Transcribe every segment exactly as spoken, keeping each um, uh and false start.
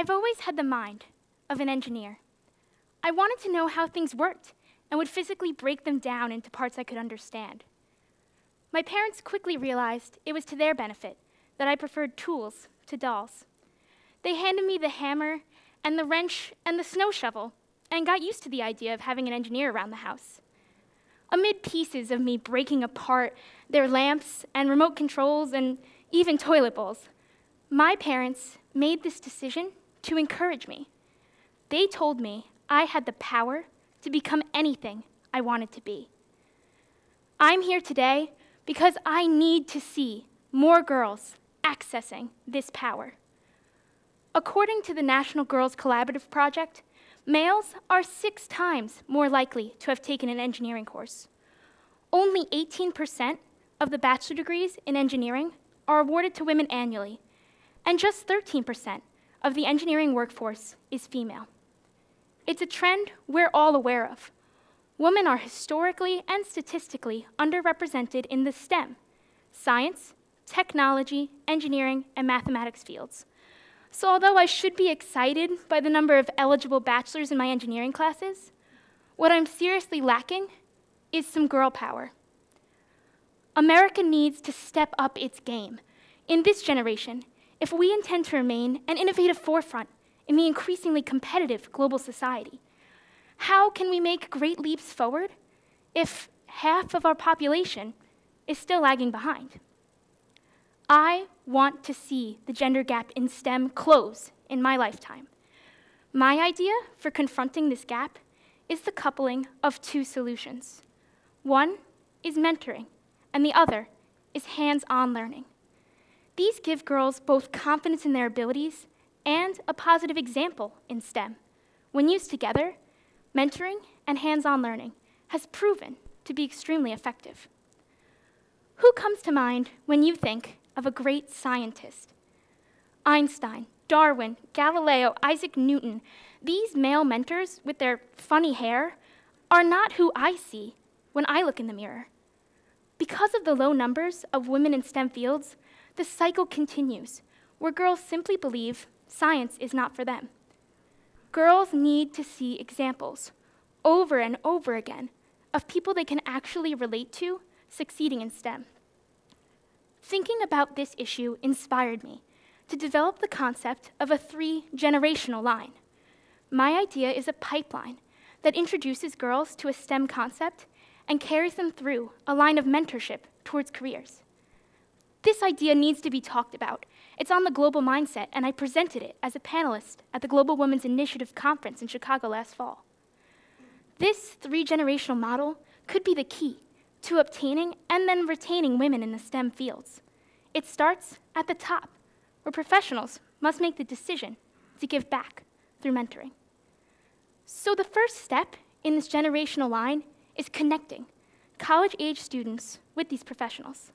I've always had the mind of an engineer. I wanted to know how things worked and would physically break them down into parts I could understand. My parents quickly realized it was to their benefit that I preferred tools to dolls. They handed me the hammer and the wrench and the snow shovel and got used to the idea of having an engineer around the house. Amid pieces of me breaking apart their lamps and remote controls and even toilet bowls, my parents made this decision to encourage me. They told me I had the power to become anything I wanted to be. I'm here today because I need to see more girls accessing this power. According to the National Girls Collaborative Project, males are six times more likely to have taken an engineering course. Only eighteen percent of the bachelor degrees in engineering are awarded to women annually, and just thirteen percent of the engineering workforce is female. It's a trend we're all aware of. Women are historically and statistically underrepresented in the STEM, science, technology, engineering, and mathematics fields. So although I should be excited by the number of eligible bachelors in my engineering classes, what I'm seriously lacking is some girl power. America needs to step up its game in this generation if we intend to remain an innovative forefront in the increasingly competitive global society. How can we make great leaps forward if half of our population is still lagging behind? I want to see the gender gap in STEM close in my lifetime. My idea for confronting this gap is the coupling of two solutions. One is mentoring, and the other is hands-on learning. These give girls both confidence in their abilities and a positive example in STEM. When used together, mentoring and hands-on learning has proven to be extremely effective. Who comes to mind when you think of a great scientist? Einstein, Darwin, Galileo, Isaac Newton, these male mentors with their funny hair are not who I see when I look in the mirror. Because of the low numbers of women in STEM fields, the cycle continues, where girls simply believe science is not for them. Girls need to see examples over and over again of people they can actually relate to succeeding in STEM. Thinking about this issue inspired me to develop the concept of a three-generational line. My idea is a pipeline that introduces girls to a STEM concept and carries them through a line of mentorship towards careers. This idea needs to be talked about. It's on the global mindset, and I presented it as a panelist at the Global Women's Initiative Conference in Chicago last fall. This three-generational model could be the key to obtaining and then retaining women in the STEM fields. It starts at the top, where professionals must make the decision to give back through mentoring. So the first step in this generational line is connecting college-age students with these professionals.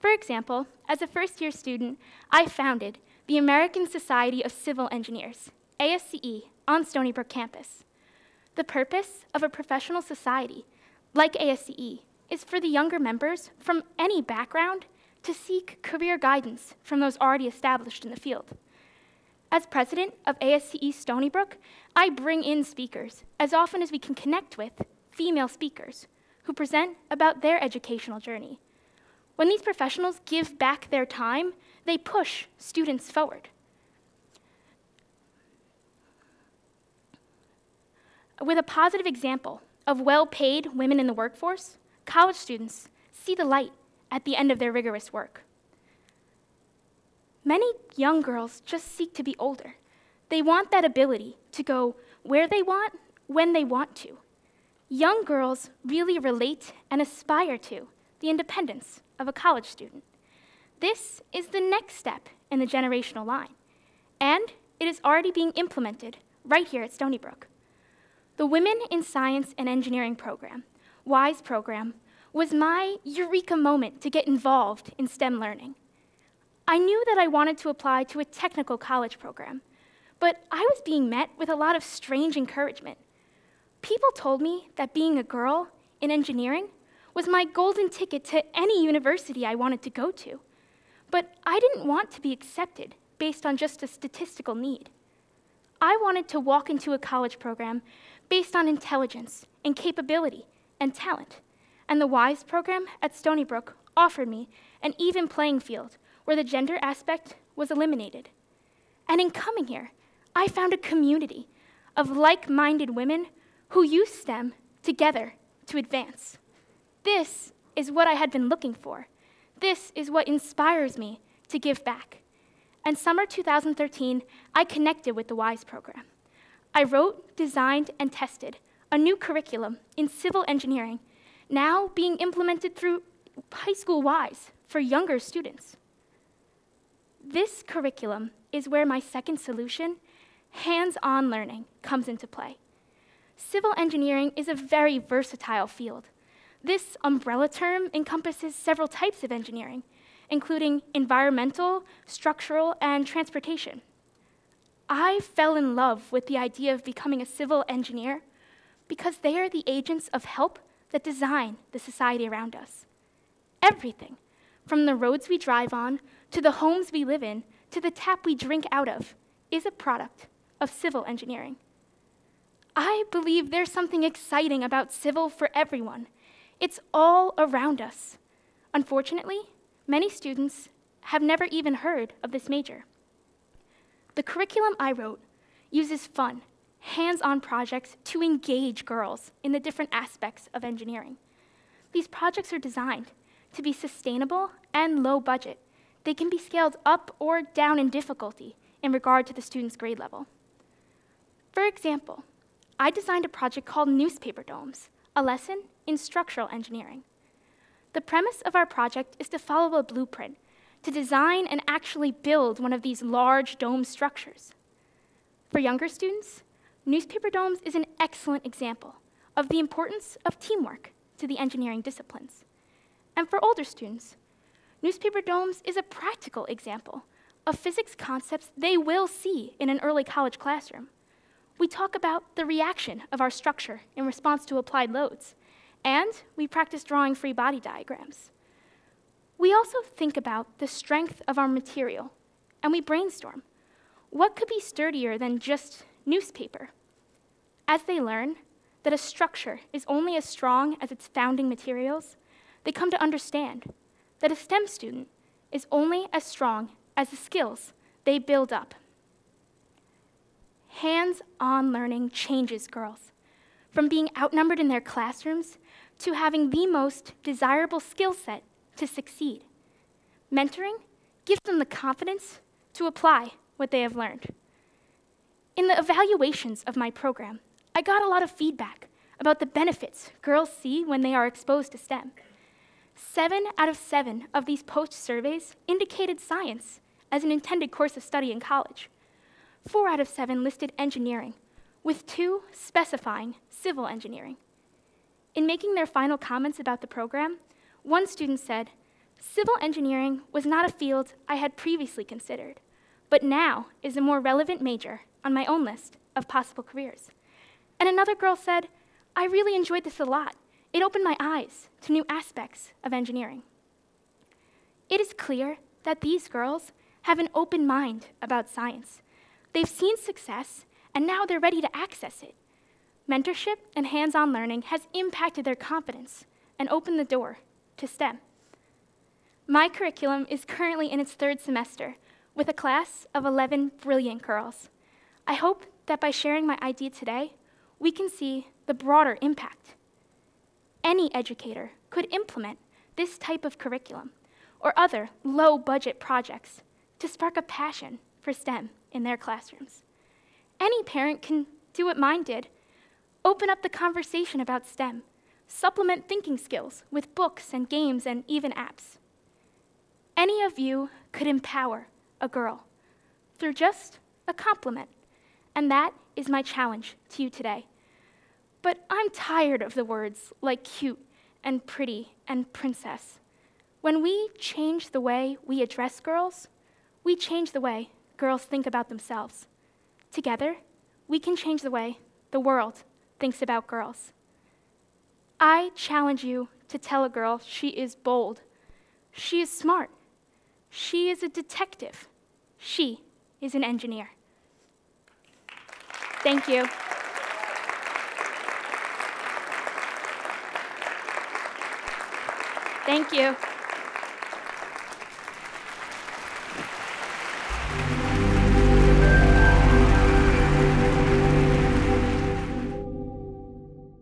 For example, as a first-year student, I founded the American Society of Civil Engineers, A S C E, on Stony Brook campus. The purpose of a professional society like A S C E is for the younger members from any background to seek career guidance from those already established in the field. As president of A S C E Stony Brook, I bring in speakers as often as we can connect with female speakers who present about their educational journey. When these professionals give back their time, they push students forward. With a positive example of well-paid women in the workforce, college students see the light at the end of their rigorous work. Many young girls just seek to be older. They want that ability to go where they want, when they want to. Young girls really relate and aspire to the independence of a college student. This is the next step in the generational line, and it is already being implemented right here at Stony Brook. The Women in Science and Engineering program, WISE program, was my eureka moment to get involved in STEM learning. I knew that I wanted to apply to a technical college program, but I was being met with a lot of strange encouragement. People told me that being a girl in engineering was my golden ticket to any university I wanted to go to. But I didn't want to be accepted based on just a statistical need. I wanted to walk into a college program based on intelligence and capability and talent. And the WISE program at Stony Brook offered me an even playing field where the gender aspect was eliminated. And in coming here, I found a community of like-minded women who use STEM together to advance. This is what I had been looking for. This is what inspires me to give back. In summer two thousand thirteen, I connected with the WISE program. I wrote, designed, and tested a new curriculum in civil engineering, now being implemented through high school WISE for younger students. This curriculum is where my second solution, hands-on learning, comes into play. Civil engineering is a very versatile field. This umbrella term encompasses several types of engineering, including environmental, structural, and transportation. I fell in love with the idea of becoming a civil engineer because they are the agents of help that design the society around us. Everything, from the roads we drive on, to the homes we live in, to the tap we drink out of, is a product of civil engineering. I believe there's something exciting about civil for everyone. It's all around us. Unfortunately, many students have never even heard of this major. The curriculum I wrote uses fun, hands-on projects to engage girls in the different aspects of engineering. These projects are designed to be sustainable and low budget. They can be scaled up or down in difficulty in regard to the student's grade level. For example, I designed a project called Newspaper Domes, a lesson in structural engineering. The premise of our project is to follow a blueprint to design and actually build one of these large dome structures. For younger students, Newspaper Domes is an excellent example of the importance of teamwork to the engineering disciplines. And for older students, Newspaper Domes is a practical example of physics concepts they will see in an early college classroom. We talk about the reaction of our structure in response to applied loads, and we practice drawing free body diagrams. We also think about the strength of our material, and we brainstorm. What could be sturdier than just newspaper? As they learn that a structure is only as strong as its founding materials, they come to understand that a STEM student is only as strong as the skills they build up. Hands-on learning changes girls, from being outnumbered in their classrooms to having the most desirable skill set to succeed. Mentoring gives them the confidence to apply what they have learned. In the evaluations of my program, I got a lot of feedback about the benefits girls see when they are exposed to STEM. Seven out of seven of these post-surveys indicated science as an intended course of study in college. Four out of seven listed engineering, with two specifying civil engineering. In making their final comments about the program, one student said, "Civil engineering was not a field I had previously considered, but now is a more relevant major on my own list of possible careers." And another girl said, "I really enjoyed this a lot. It opened my eyes to new aspects of engineering." It is clear that these girls have an open mind about science. They've seen success, and now they're ready to access it. Mentorship and hands-on learning has impacted their confidence and opened the door to STEM. My curriculum is currently in its third semester with a class of eleven brilliant girls. I hope that by sharing my idea today, we can see the broader impact. Any educator could implement this type of curriculum or other low-budget projects to spark a passion for STEM in their classrooms. Any parent can do what mine did, open up the conversation about STEM, supplement thinking skills with books and games and even apps. Any of you could empower a girl through just a compliment, and that is my challenge to you today. But I'm tired of the words like cute and pretty and princess. When we change the way we address girls, we change the way girls think about themselves. Together, we can change the way the world thinks about girls. I challenge you to tell a girl she is bold, she is smart, she is a detective, she is an engineer. Thank you. Thank you.